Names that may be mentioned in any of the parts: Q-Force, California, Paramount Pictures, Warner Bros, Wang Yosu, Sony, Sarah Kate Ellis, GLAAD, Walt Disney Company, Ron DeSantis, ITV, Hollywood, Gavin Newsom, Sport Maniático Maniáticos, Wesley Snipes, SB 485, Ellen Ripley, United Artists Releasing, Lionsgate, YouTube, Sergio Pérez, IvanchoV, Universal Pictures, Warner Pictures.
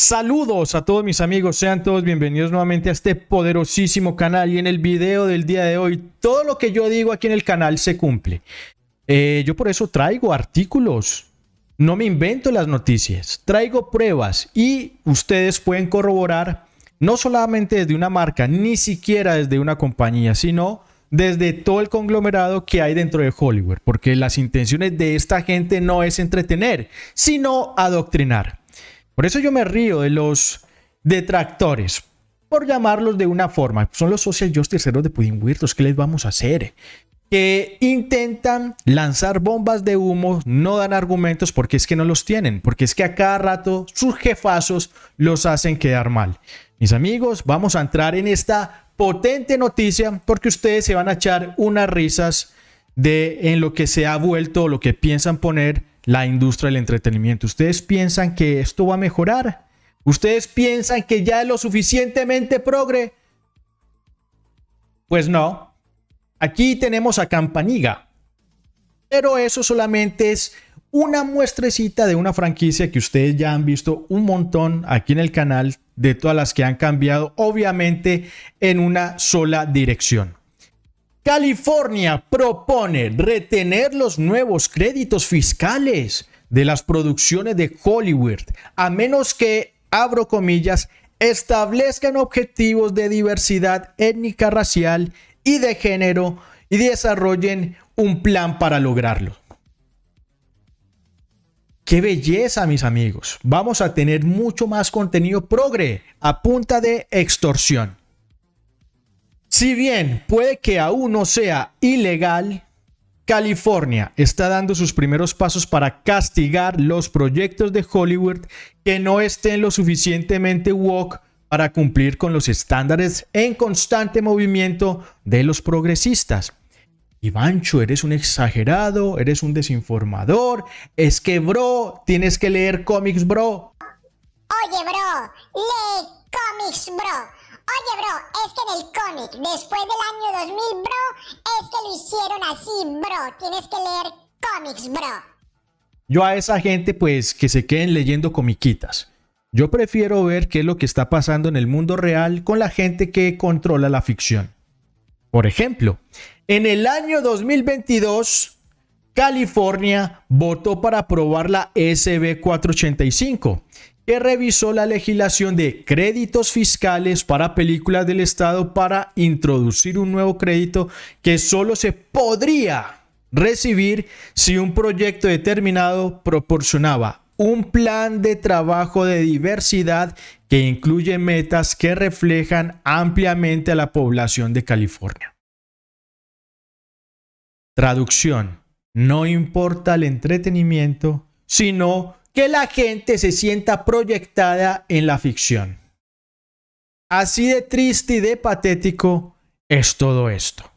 Saludos a todos mis amigos, sean todos bienvenidos nuevamente a este poderosísimo canal. Y en el video del día de hoy, todo lo que yo digo aquí en el canal se cumple. Yo por eso traigo artículos, no me invento las noticias, traigo pruebas y ustedes pueden corroborar no solamente desde una marca, ni siquiera desde una compañía, sino desde todo el conglomerado que hay dentro de Hollywood. Porque las intenciones de esta gente no es entretener, sino adoctrinar. Por eso yo me río de los detractores, por llamarlos de una forma. Son los social justicieros de Pudín Huirtos, ¿qué les vamos a hacer? Que intentan lanzar bombas de humo, no dan argumentos porque es que no los tienen, porque es que a cada rato sus jefazos los hacen quedar mal. Mis amigos, vamos a entrar en esta potente noticia porque ustedes se van a echar unas risas de en lo que se ha vuelto, lo que piensan poner la industria del entretenimiento. ¿Ustedes piensan que esto va a mejorar? ¿Ustedes piensan que ya es lo suficientemente progre? Pues no. Aquí tenemos a Campaniga. Pero eso solamente es una muestrecita de una franquicia que ustedes ya han visto un montón aquí en el canal, de todas las que han cambiado, obviamente, en una sola dirección. California propone retener los nuevos créditos fiscales de las producciones de Hollywood, a menos que, abro comillas, establezcan objetivos de diversidad étnica, racial y de género y desarrollen un plan para lograrlo. ¡Qué belleza, mis amigos! Vamos a tener mucho más contenido progre a punta de extorsión. Si bien puede que aún no sea ilegal, California está dando sus primeros pasos para castigar los proyectos de Hollywood que no estén lo suficientemente woke para cumplir con los estándares en constante movimiento de los progresistas. Ivancho, eres un exagerado, eres un desinformador, es que bro, tienes que leer cómics bro. Oye bro, lee cómics bro. Oye, bro, es que en el cómic, después del año 2000, bro, es que lo hicieron así, bro. Tienes que leer cómics, bro. Yo a esa gente, pues, que se queden leyendo comiquitas. Yo prefiero ver qué es lo que está pasando en el mundo real con la gente que controla la ficción. Por ejemplo, en el año 2022, California votó para aprobar la SB 485. Que revisó la legislación de créditos fiscales para películas del Estado para introducir un nuevo crédito que solo se podría recibir si un proyecto determinado proporcionaba un plan de trabajo de diversidad que incluye metas que reflejan ampliamente a la población de California. Traducción: no importa el entretenimiento, sino que la gente se sienta proyectada en la ficción. Así de triste y de patético es todo esto.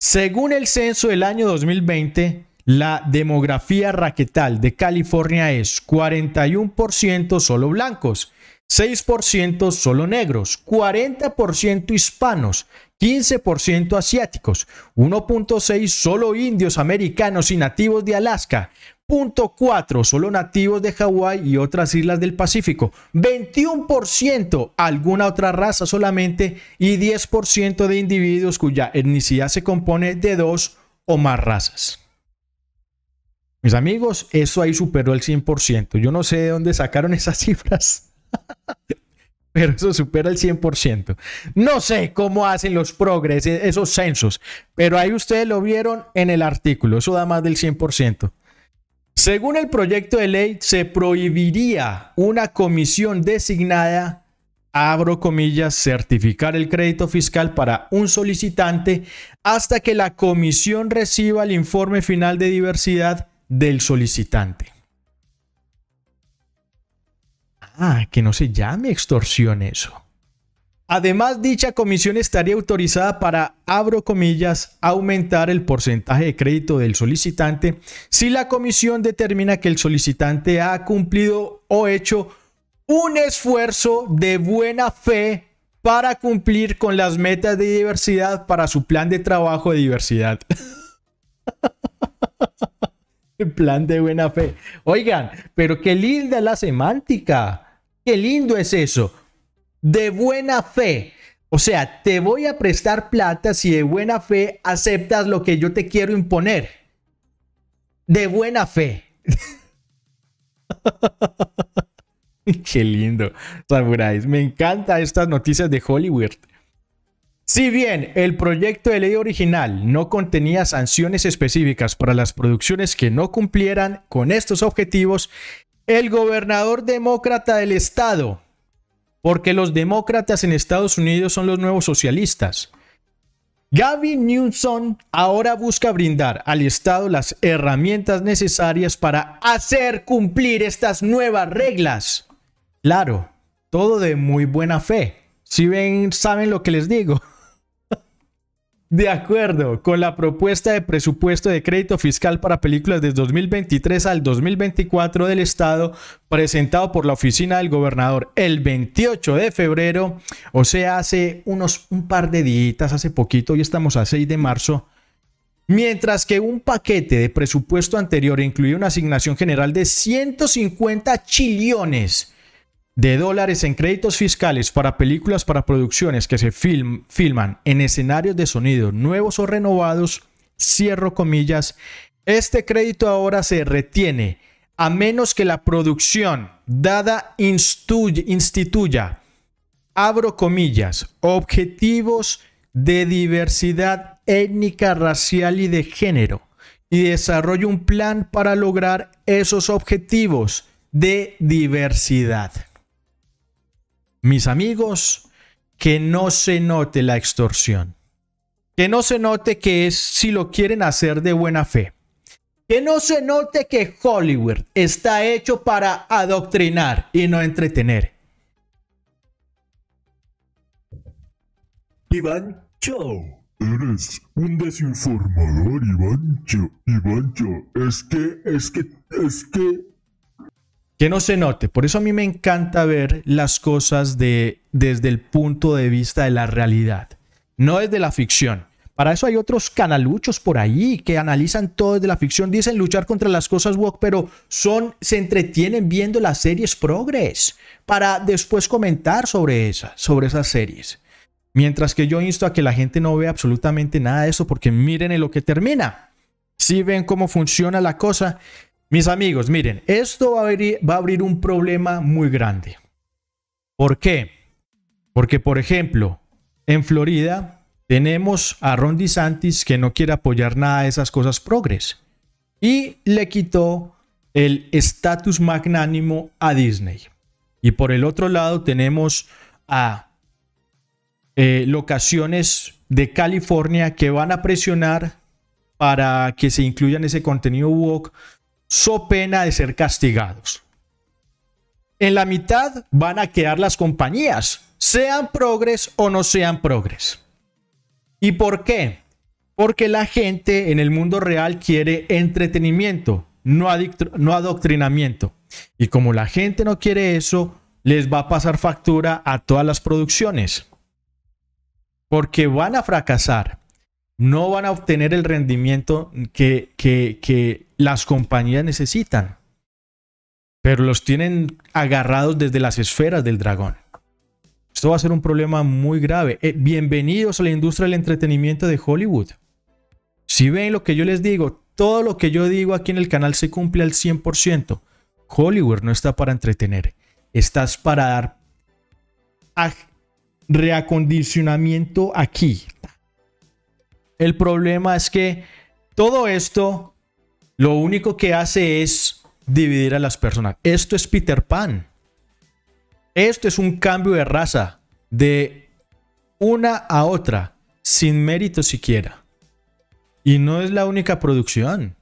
Según el censo del año 2020, la demografía raquetal de California es 41% solo blancos, 6% solo negros, 40% hispanos, 15% asiáticos, 1.6% solo indios americanos y nativos de Alaska, 0.4% solo nativos de Hawái y otras islas del Pacífico, 21% alguna otra raza solamente y 10% de individuos cuya etnicidad se compone de dos o más razas. Mis amigos, eso ahí superó el 100%. Yo no sé de dónde sacaron esas cifras, pero eso supera el 100%. No sé cómo hacen los progres esos censos, pero ahí ustedes lo vieron en el artículo, eso da más del 100%. Según el proyecto de ley, se prohibiría una comisión designada, abro comillas, certificar el crédito fiscal para un solicitante hasta que la comisión reciba el informe final de diversidad del solicitante. Ah, que no se llame extorsión eso. Además, dicha comisión estaría autorizada para, abro comillas, aumentar el porcentaje de crédito del solicitante si la comisión determina que el solicitante ha cumplido o hecho un esfuerzo de buena fe para cumplir con las metas de diversidad para su plan de trabajo de diversidad. En plan de buena fe. Oigan, pero qué linda la semántica. Qué lindo es eso. De buena fe. O sea, te voy a prestar plata si de buena fe aceptas lo que yo te quiero imponer. De buena fe. Qué lindo, samuráis. Me encantan estas noticias de Hollywood. Si bien el proyecto de ley original no contenía sanciones específicas para las producciones que no cumplieran con estos objetivos, el gobernador demócrata del estado, porque los demócratas en Estados Unidos son los nuevos socialistas, Gavin Newsom, ahora busca brindar al estado las herramientas necesarias para hacer cumplir estas nuevas reglas. Claro, todo de muy buena fe. Si ven, saben lo que les digo. De acuerdo con la propuesta de presupuesto de crédito fiscal para películas de 2023 al 2024 del estado, presentado por la oficina del gobernador el 28 de febrero, o sea, hace un par de días, hace poquito, hoy estamos a 6 de marzo, mientras que un paquete de presupuesto anterior incluía una asignación general de 150 chillones de dólares en créditos fiscales para películas, para producciones que se filman en escenarios de sonido nuevos o renovados, cierro comillas, este crédito ahora se retiene a menos que la producción dada instituya, abro comillas, objetivos de diversidad étnica, racial y de género y desarrolle un plan para lograr esos objetivos de diversidad. Mis amigos, que no se note la extorsión, que no se note que es si lo quieren hacer de buena fe, que no se note que Hollywood está hecho para adoctrinar y no entretener. Iván Cho, eres un desinformador, Iván Cho. Iván Cho, es que... Que no se note. Por eso a mí me encanta ver las cosas desde el punto de vista de la realidad, no desde la ficción. Para eso hay otros canaluchos por ahí que analizan todo desde la ficción, dicen luchar contra las cosas woke, pero se entretienen viendo las series progres para después comentar sobre esas series. Mientras que yo insto a que la gente no vea absolutamente nada de eso, porque miren en lo que termina. Si ven cómo funciona la cosa. Mis amigos, miren, esto va a abrir un problema muy grande. ¿Por qué? Porque, por ejemplo, en Florida tenemos a Ron DeSantis, que no quiere apoyar nada de esas cosas progres, y le quitó el estatus magnánimo a Disney. Y por el otro lado tenemos a locaciones de California que van a presionar para que se incluyan ese contenido woke, so pena de ser castigados. En la mitad van a quedar las compañías, sean progres o no sean progres. ¿Y por qué? Porque la gente en el mundo real quiere entretenimiento, no adoctrinamiento. Y como la gente no quiere eso, les va a pasar factura a todas las producciones, porque van a fracasar. No van a obtener el rendimiento que las compañías necesitan, pero los tienen agarrados desde las esferas del dragón. Esto va a ser un problema muy grave. Bienvenidos a la industria del entretenimiento de Hollywood. Si ven lo que yo les digo, todo lo que yo digo aquí en el canal se cumple al 100%. Hollywood no está para entretener, estás para dar reacondicionamiento aquí. El problema es que todo esto lo único que hace es dividir a las personas. Esto es Peter Pan. Esto es un cambio de raza de una a otra, sin mérito siquiera. Y no es la única producción.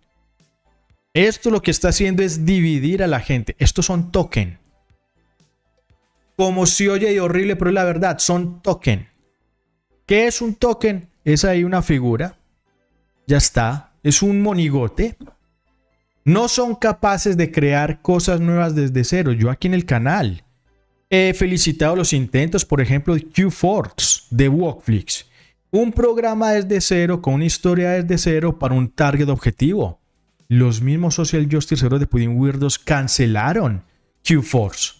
Esto lo que está haciendo es dividir a la gente. Estos son token. Como si oye horrible, pero la verdad, son token. ¿Qué es un token? Es ahí una figura, ya está, es un monigote. No son capaces de crear cosas nuevas desde cero. Yo aquí en el canal he felicitado los intentos, por ejemplo, de Q-Force, de Walkflix. Un programa desde cero, con una historia desde cero para un target objetivo. los mismos Social Justice Heroes de Pudding Weirdos cancelaron Q-Force.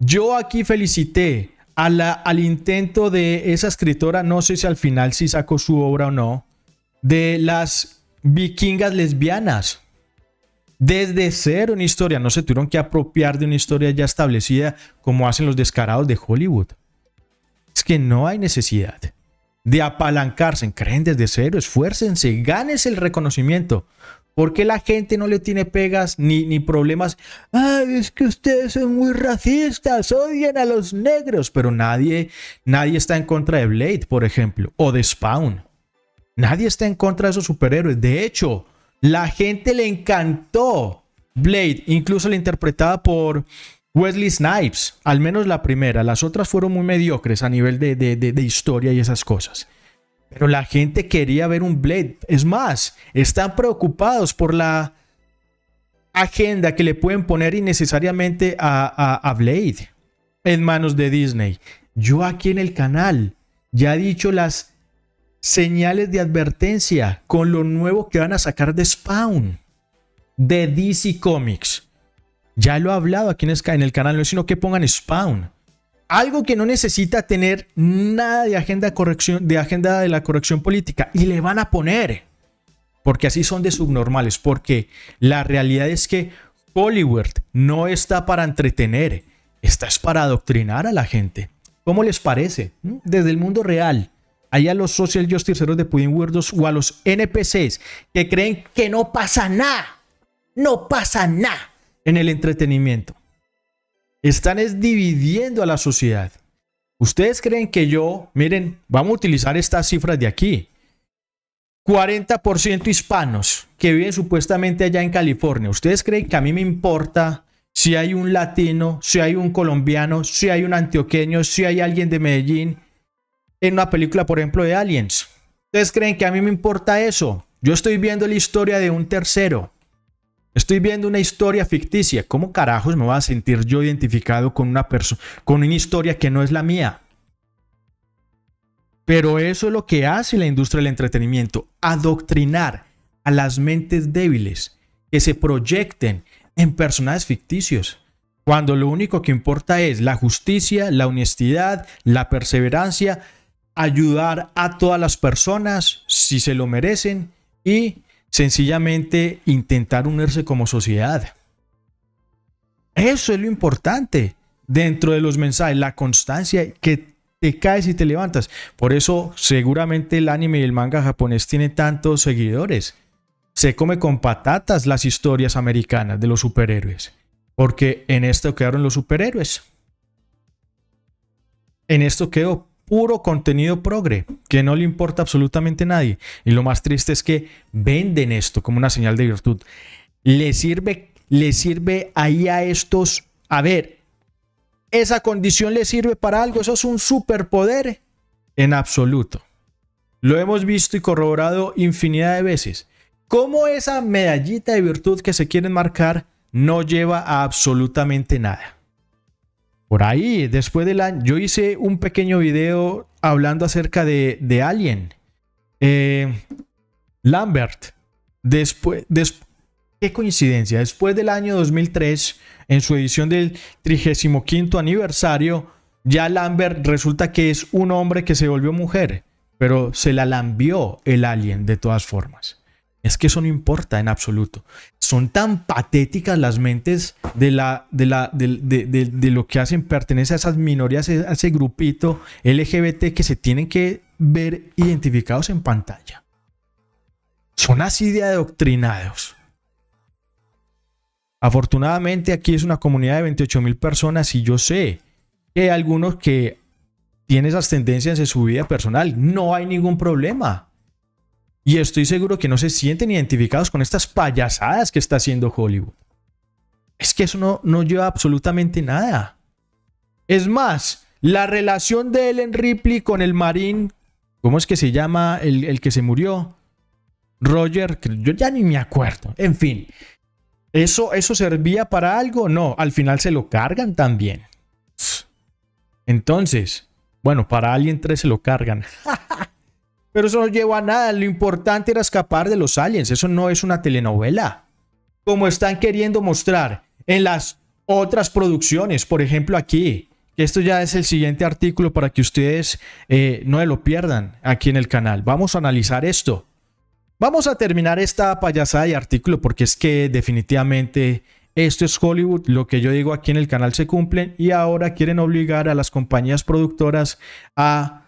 Yo aquí felicité al intento de esa escritora, no sé si al final sí sacó su obra o no, de las vikingas lesbianas. Desde cero una historia, no se tuvieron que apropiar de una historia ya establecida como hacen los descarados de Hollywood. Es que no hay necesidad de apalancarse, creen desde cero, esfuércense, ganes el reconocimiento. ¿Por qué la gente no le tiene pegas ni problemas? Ah, es que ustedes son muy racistas, odian a los negros. Pero nadie está en contra de Blade, por ejemplo, o de Spawn. Nadie está en contra de esos superhéroes. De hecho, la gente le encantó Blade, incluso la interpretada por Wesley Snipes. Al menos la primera. Las otras fueron muy mediocres a nivel de historia y esas cosas. Pero la gente quería ver un Blade. Es más, están preocupados por la agenda que le pueden poner innecesariamente a Blade en manos de Disney. Yo aquí en el canal ya he dicho las señales de advertencia con lo nuevo que van a sacar de Spawn, de DC Comics. Ya lo he hablado aquí en el canal, no es sino que pongan Spawn. Algo que no necesita tener nada de agenda de la corrección política. Y le van a poner. Porque así son de subnormales. Porque la realidad es que Hollywood no está para entretener. Está para adoctrinar a la gente. ¿Cómo les parece? Desde el mundo real. Allá los Social Justice Heroes de Pudding Weirdos o a los NPCs que creen que no pasa nada. No pasa nada en el entretenimiento. Están dividiendo a la sociedad. Ustedes creen que yo, miren, vamos a utilizar estas cifras de aquí. 40% hispanos que viven supuestamente allá en California. ¿Ustedes creen que a mí me importa si hay un latino, si hay un colombiano, si hay un antioqueño, si hay alguien de Medellín en una película, por ejemplo, de Aliens? ¿Ustedes creen que a mí me importa eso? Yo estoy viendo la historia de un tercero. Estoy viendo una historia ficticia. ¿Cómo carajos me voy a sentir yo identificado con una persona, con una historia que no es la mía? Pero eso es lo que hace la industria del entretenimiento. Adoctrinar a las mentes débiles que se proyecten en personajes ficticios. Cuando lo único que importa es la justicia, la honestidad, la perseverancia, ayudar a todas las personas si se lo merecen y sencillamente intentar unirse como sociedad. Eso es lo importante dentro de los mensajes, la constancia que te caes y te levantas. Por eso seguramente el anime y el manga japonés tienen tantos seguidores. Se come con patatas las historias americanas de los superhéroes. Porque en esto quedaron los superhéroes. En esto quedó puro contenido progre, que no le importa absolutamente a nadie. Y lo más triste es que venden esto como una señal de virtud. Le sirve ahí a estos. A ver, ¿esa condición le sirve para algo? ¿Eso es un superpoder? En absoluto. Lo hemos visto y corroborado infinidad de veces. ¿Cómo esa medallita de virtud que se quieren marcar no lleva a absolutamente nada? Por ahí, después del año, yo hice un pequeño video hablando acerca de Alien. Lambert, qué coincidencia, después del año 2003, en su edición del 35º aniversario, ya Lambert resulta que es un hombre que se volvió mujer, pero se la lambió el Alien de todas formas. Es que eso no importa en absoluto. Son tan patéticas las mentes de lo que hacen, pertenece a esas minorías, a ese grupito LGBT que se tienen que ver identificados en pantalla. Son así de adoctrinados. Afortunadamente aquí es una comunidad de 28.000 personas y yo sé que hay algunos que tienen esas tendencias en su vida personal. No hay ningún problema. Y estoy seguro que no se sienten identificados con estas payasadas que está haciendo Hollywood. Es que eso no lleva absolutamente nada. Es más, la relación de Ellen Ripley con el marín, ¿cómo es que se llama el que se murió? Roger, yo ya ni me acuerdo. En fin, ¿eso servía para algo? No, al final se lo cargan también. Entonces, bueno, para Alien 3 se lo cargan. Pero eso no llevó a nada. Lo importante era escapar de los aliens. Eso no es una telenovela, como están queriendo mostrar en las otras producciones. Por ejemplo, aquí. Esto ya es el siguiente artículo para que ustedes no lo pierdan aquí en el canal. Vamos a analizar esto. Vamos a terminar esta payasada de artículo porque es que definitivamente esto es Hollywood. Lo que yo digo aquí en el canal se cumple y ahora quieren obligar a las compañías productoras a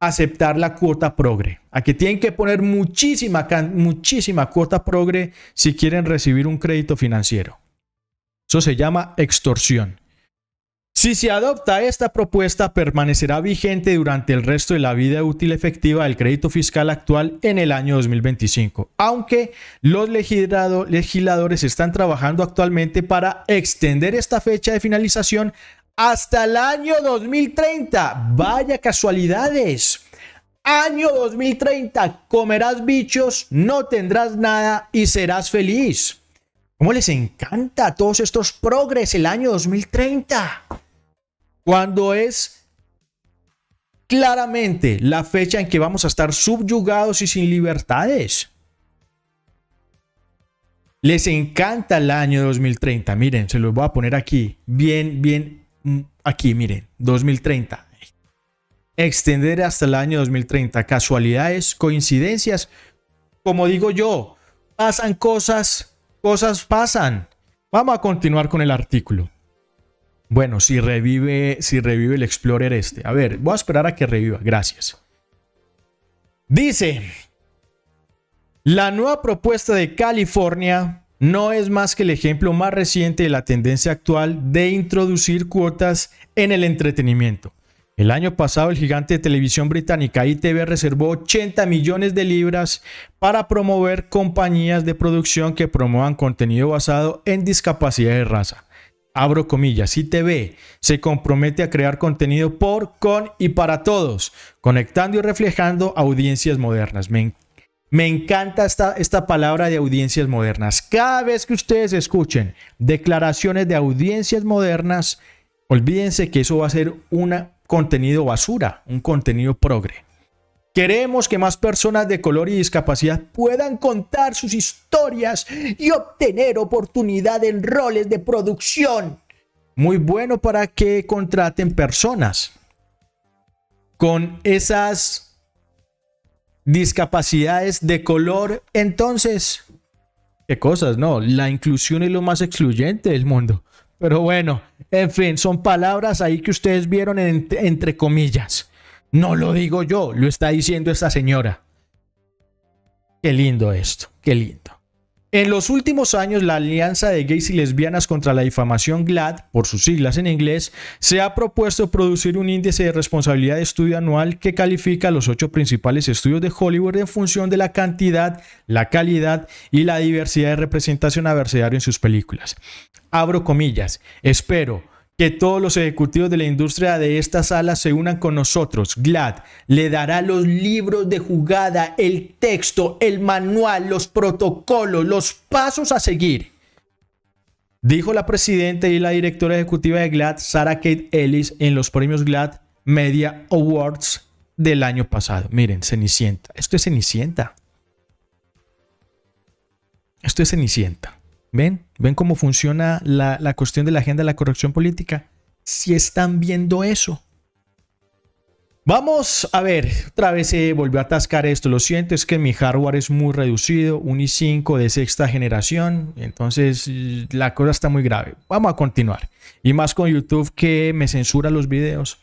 aceptar la cuota progre. A que tienen que poner muchísima cuota progre si quieren recibir un crédito financiero. Eso se llama extorsión. Si se adopta esta propuesta, permanecerá vigente durante el resto de la vida útil efectiva del crédito fiscal actual en el año 2025, aunque los legisladores están trabajando actualmente para extender esta fecha de finalización hasta el año 2030. Vaya casualidades. Año 2030, comerás bichos, no tendrás nada y serás feliz. ¿Cómo les encanta a todos estos progres el año 2030? Cuando es claramente la fecha en que vamos a estar subyugados y sin libertades. Les encanta el año 2030. Miren, se los voy a poner aquí. Bien, aquí, miren. 2030. Extender hasta el año 2030. Casualidades, coincidencias. Como digo yo, pasan cosas. Cosas pasan. Vamos a continuar con el artículo. Bueno, si revive el Explorer este. A ver, voy a esperar a que reviva. Gracias. Dice, la nueva propuesta de California no es más que el ejemplo más reciente de la tendencia actual de introducir cuotas en el entretenimiento. El año pasado, el gigante de televisión británica ITV reservó 80 millones de libras para promover compañías de producción que promuevan contenido basado en discapacidad de raza. Abro comillas, ITV se compromete a crear contenido por, con y para todos, conectando y reflejando audiencias modernas. Me encanta esta palabra de audiencias modernas. Cada vez que ustedes escuchen declaraciones de audiencias modernas, olvídense que eso va a ser una contenido basura, un contenido progre. Queremos que más personas de color y discapacidad puedan contar sus historias y obtener oportunidad en roles de producción. Muy bueno para que contraten personas con esas discapacidades de color. Entonces, ¿qué cosas? No, la inclusión es lo más excluyente del mundo. Pero bueno, en fin, son palabras ahí que ustedes vieron entre comillas. No lo digo yo, lo está diciendo esta señora. Qué lindo esto, qué lindo. En los últimos años, la Alianza de Gays y Lesbianas contra la Difamación, GLAAD, por sus siglas en inglés, se ha propuesto producir un índice de responsabilidad de estudio anual que califica los 8 principales estudios de Hollywood en función de la cantidad, la calidad y la diversidad de representación adversaria en sus películas. Abro comillas, espero que todos los ejecutivos de la industria de esta sala se unan con nosotros. GLAAD le dará los libros de jugada, el texto, el manual, los protocolos, los pasos a seguir. Dijo la presidenta y la directora ejecutiva de GLAAD, Sarah Kate Ellis, en los premios GLAAD Media Awards del año pasado. Miren, Cenicienta. Esto es Cenicienta. Esto es Cenicienta. ¿Ven cómo funciona la cuestión de la agenda de la corrección política? Si están viendo eso. Vamos a ver, otra vez se volvió a atascar esto. Lo siento, es que mi hardware es muy reducido, un i5 de 6ª generación. Entonces la cosa está muy grave. Vamos a continuar. Y más con YouTube que me censura los videos.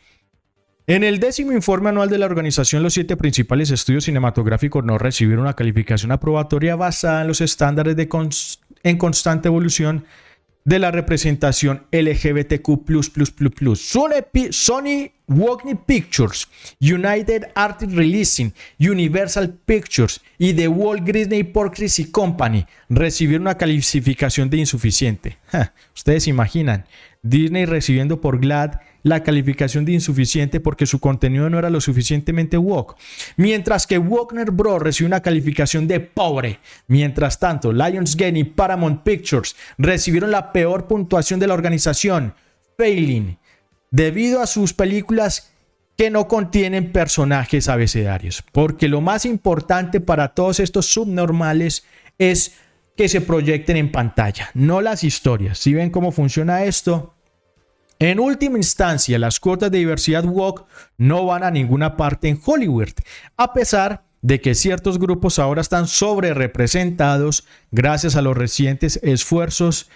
En el 10º informe anual de la organización, los 7 principales estudios cinematográficos no recibieron una calificación aprobatoria basada en los estándares de en constante evolución de la representación LGBTQ++++. Sony, Warner Pictures, United Artists Releasing, Universal Pictures y The Walt Disney Company recibieron una calificación de insuficiente. Ustedes se imaginan, Disney recibiendo por GLAAD la calificación de insuficiente porque su contenido no era lo suficientemente woke, mientras que Warner Bros. Recibió una calificación de pobre. Mientras tanto, Lionsgate y Paramount Pictures recibieron la peor puntuación de la organización, failing, debido a sus películas que no contienen personajes abecedarios, porque lo más importante para todos estos subnormales es que se proyecten en pantalla, no las historias. ¿Sí ven cómo funciona esto? En última instancia, las cuotas de diversidad woke no van a ninguna parte en Hollywood, a pesar de que ciertos grupos ahora están sobrerepresentados gracias a los recientes esfuerzos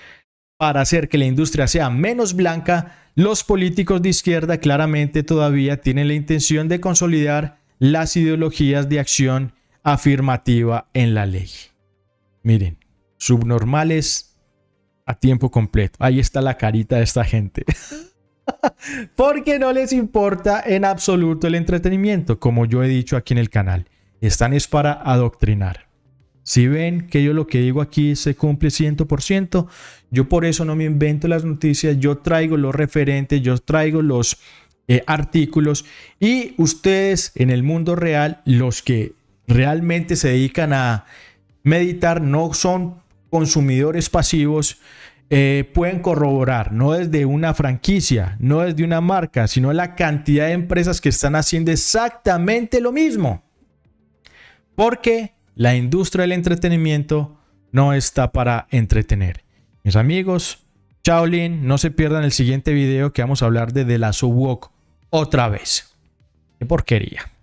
para hacer que la industria sea menos blanca. Los políticos de izquierda claramente todavía tienen la intención de consolidar las ideologías de acción afirmativa en la ley. Miren, subnormales a tiempo completo. Ahí está la carita de esta gente. Porque no les importa en absoluto el entretenimiento, como yo he dicho aquí en el canal. Están es para adoctrinar. Si ven que yo lo que digo aquí se cumple 100%, yo por eso no me invento las noticias, yo traigo los referentes, yo traigo los artículos, y ustedes en el mundo real, los que realmente se dedican a meditar, no son consumidores pasivos, pueden corroborar, no desde una franquicia, no desde una marca, sino la cantidad de empresas que están haciendo exactamente lo mismo. Porque la industria del entretenimiento no está para entretener. Mis amigos, chaolín, no se pierdan el siguiente video que vamos a hablar de The Last of Us otra vez. ¡Qué porquería!